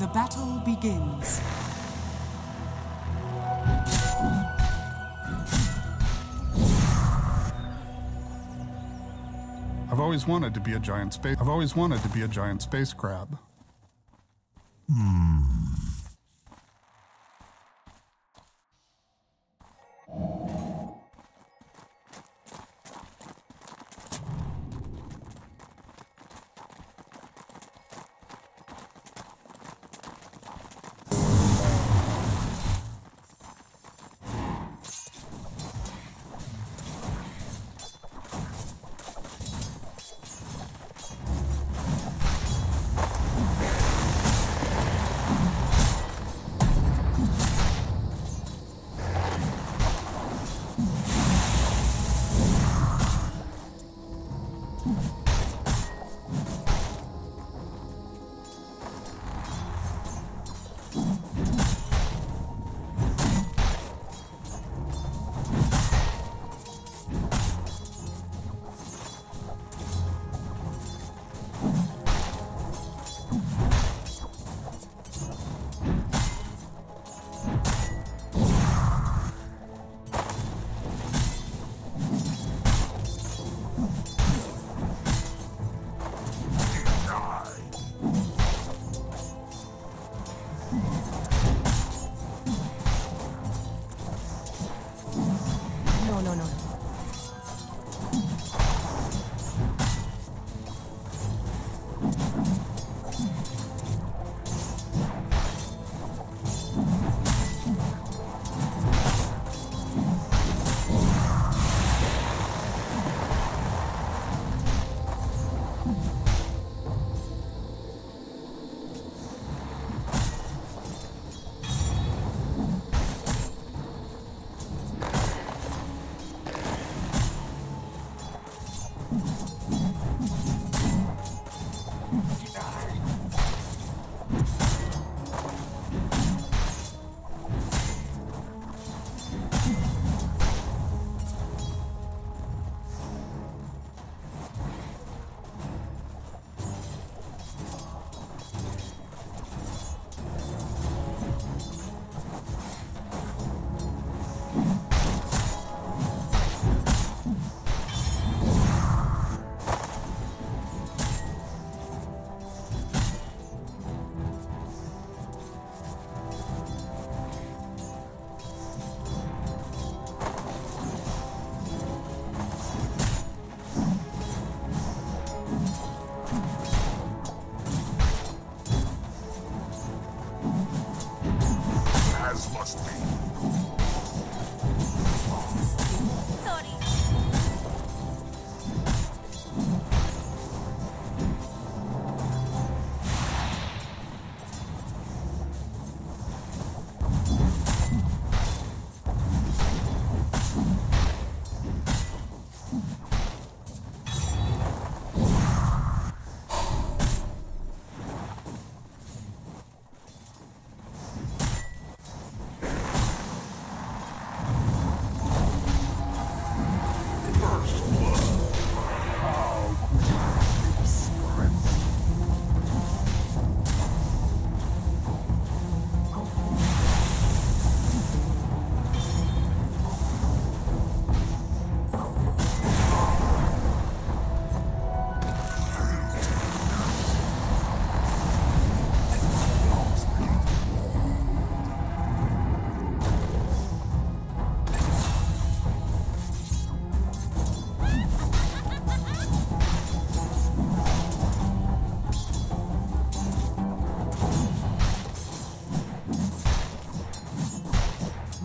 The battle begins. I've always wanted to be a giant space crab.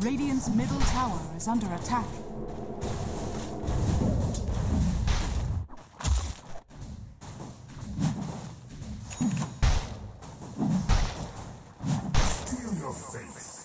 Radiant's middle tower is under attack. Steal your your face.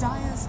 Dire's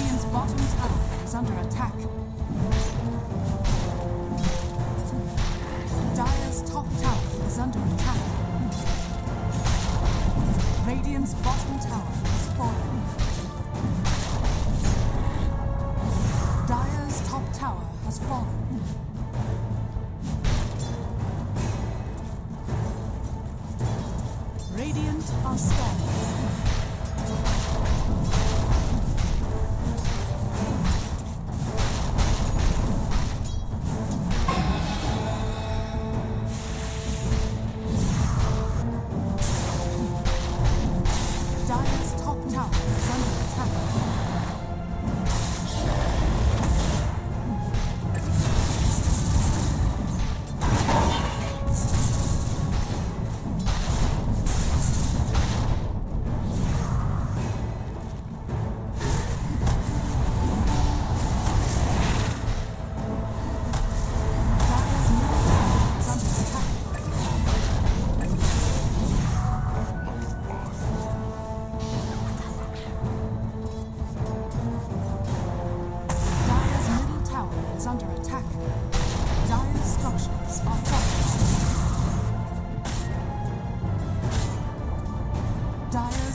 Radiant's bottom tower is under attack. Dire's top tower is under attack. Radiant's bottom tower is falling. Dire's top tower has fallen. Radiant are standing.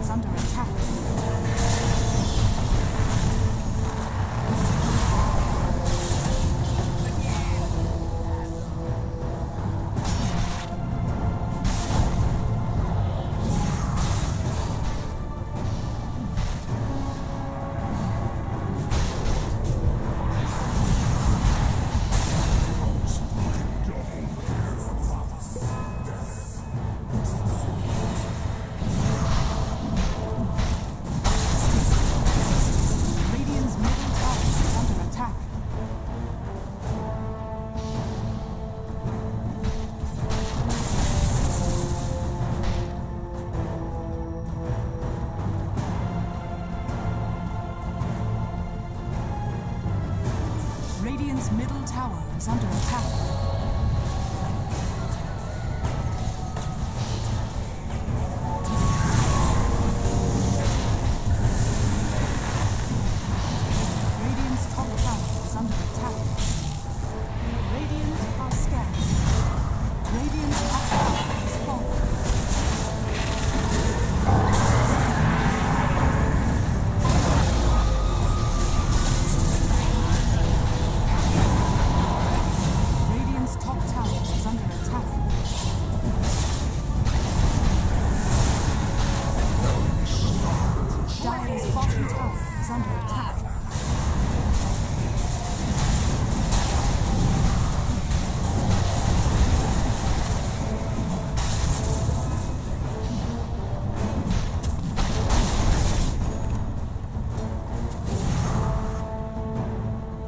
is under attack. Radiant's middle tower is under attack.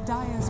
Dire's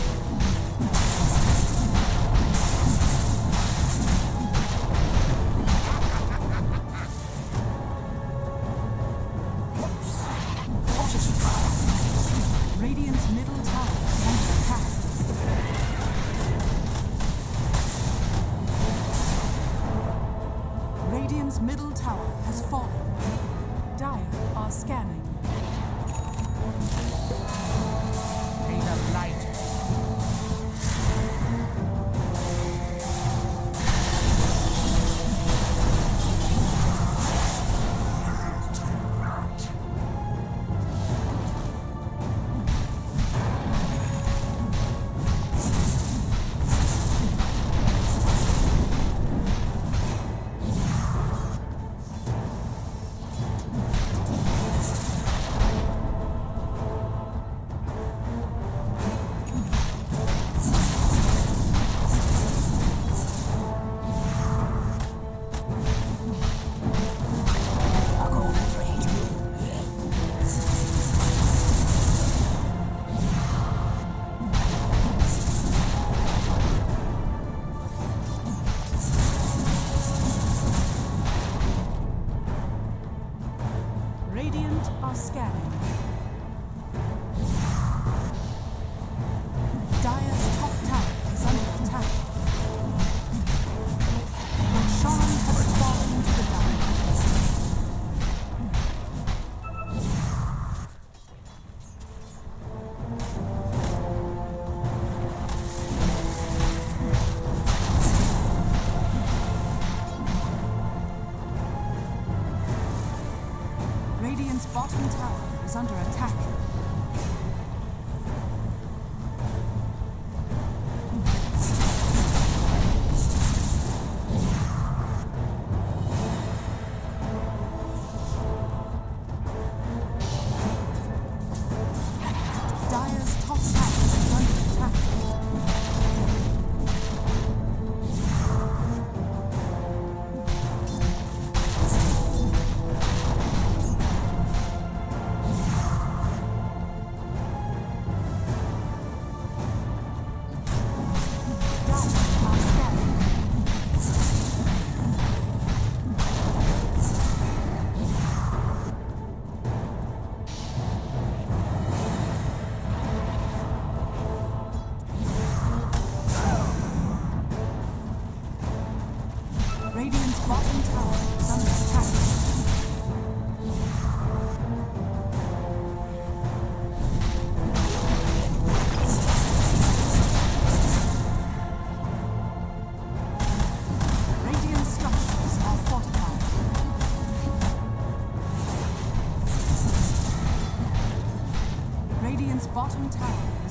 Radiant's middle tower is under attack. Radiant's middle tower has fallen. Dire are scanning. Rain of light. Radiant are scanning. Dire's top tower is under attack. Shaun has fallen to the Radiant's bottom tower is under attack. Dire's top tower is under attack. Radiant's bottom tower is under attack.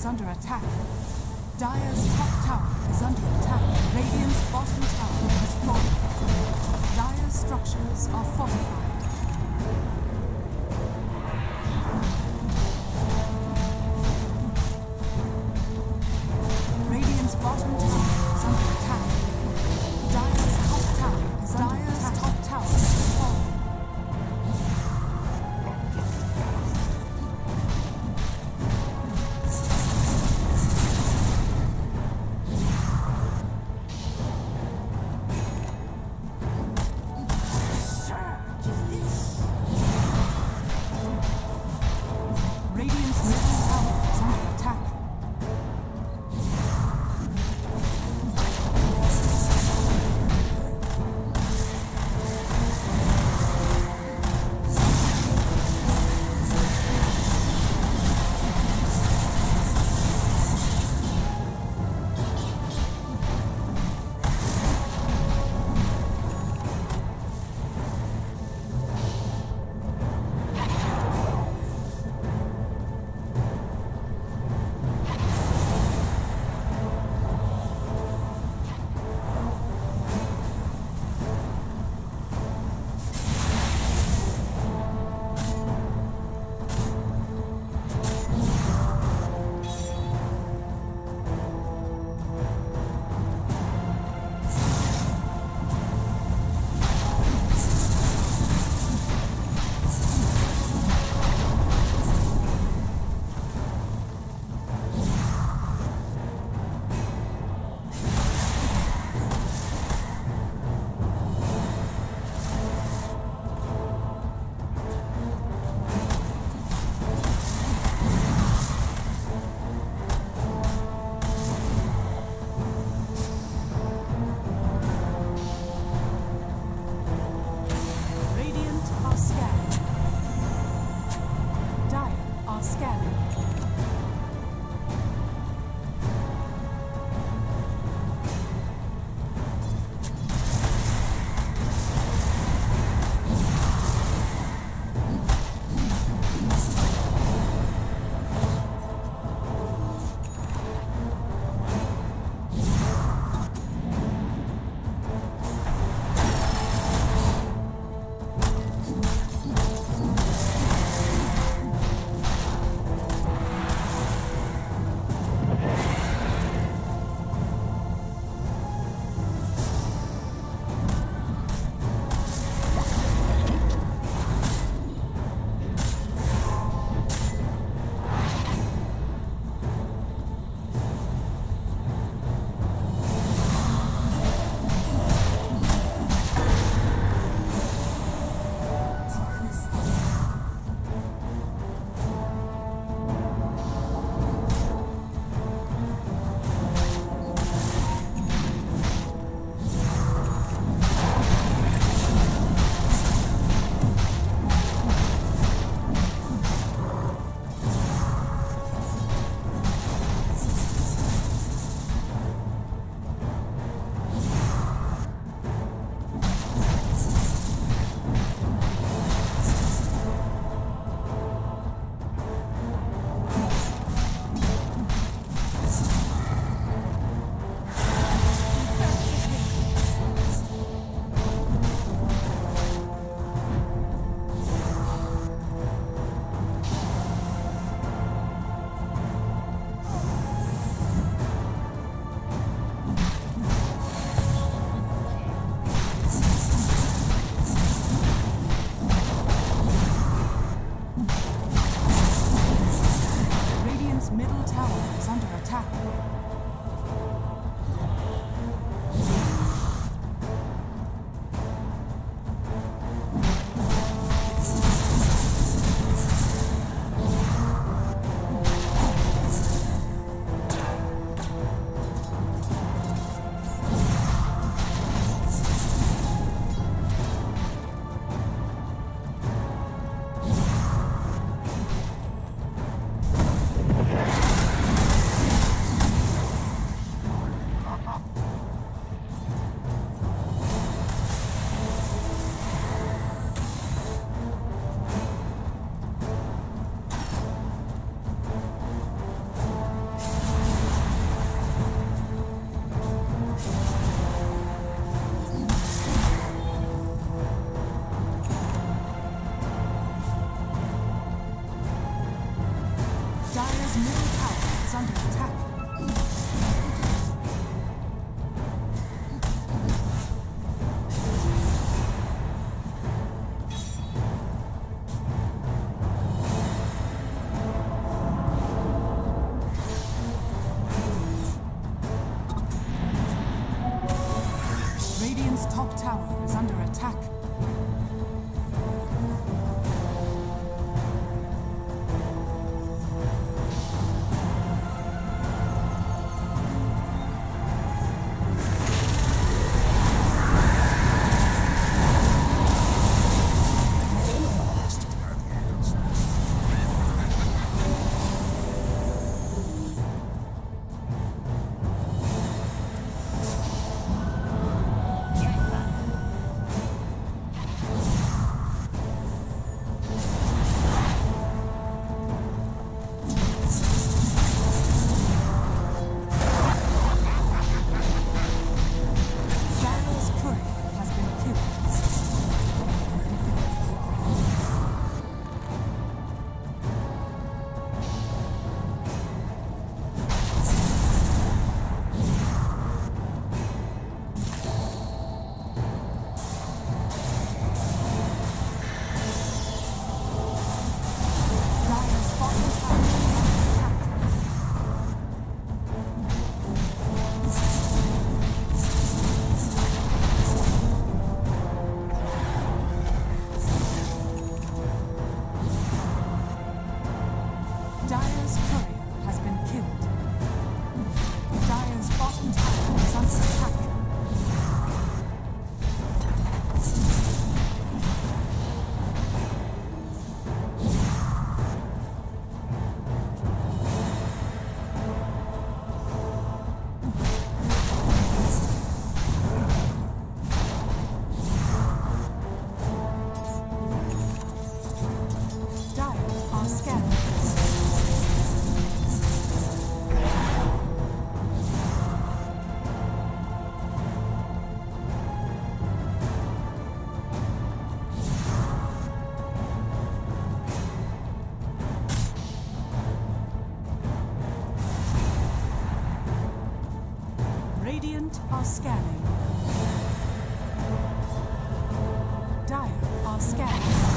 is under attack. Dire's top tower is under attack. Radiant's bottom tower is falling. Dire's structures are fortified. Just Dyer's top tower is under attack. Dyer's courier has been killed. Dyer's bottom tower is under attack. Radiant are scanning. Dire are scanning.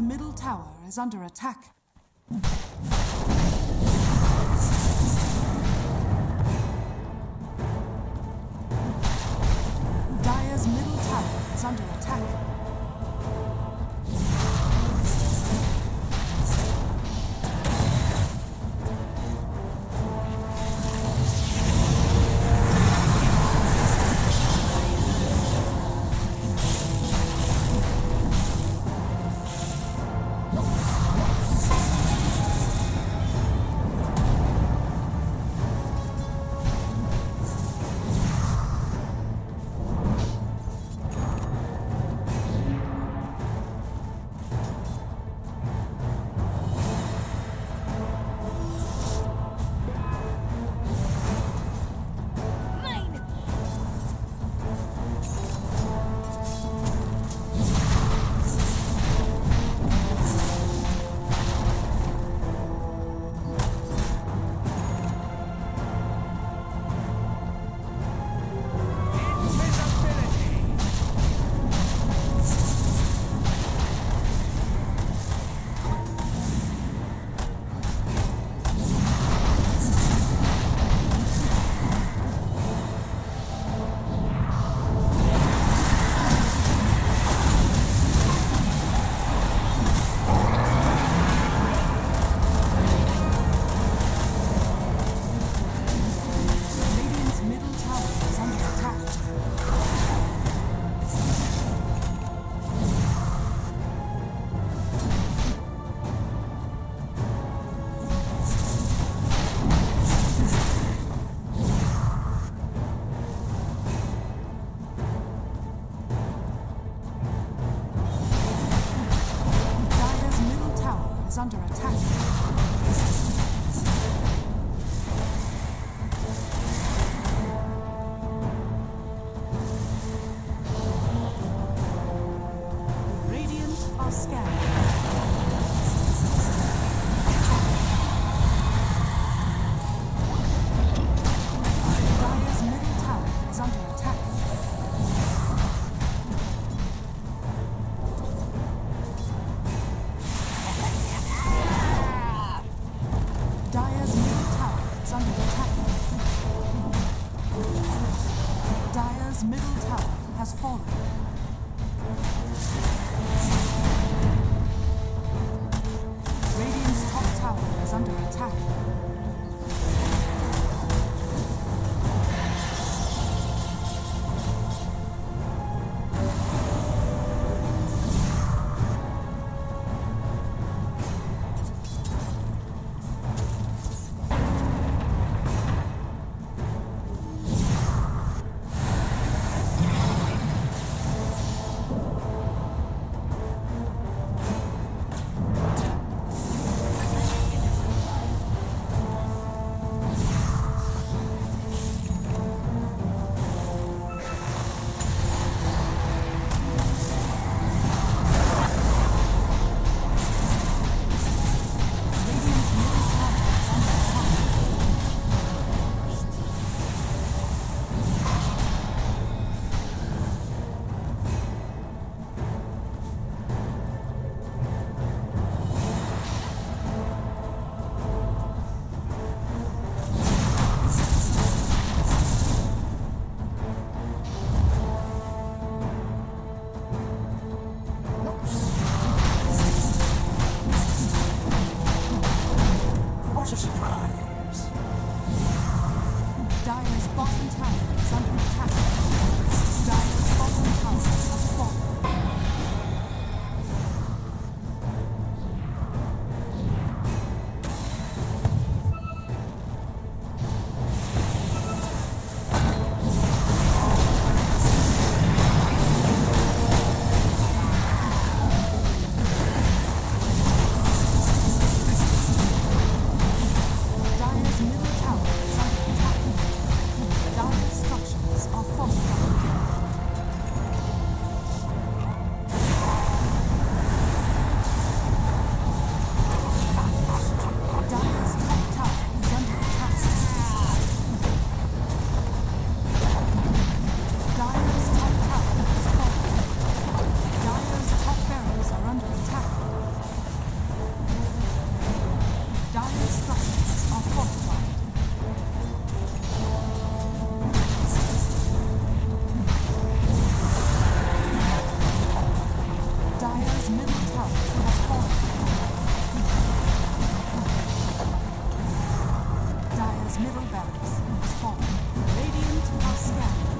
Dyer's middle tower is under attack. Dyer's middle tower is under attack. Under attack. Radiant are scanned. Pawn. Radiant are scanning.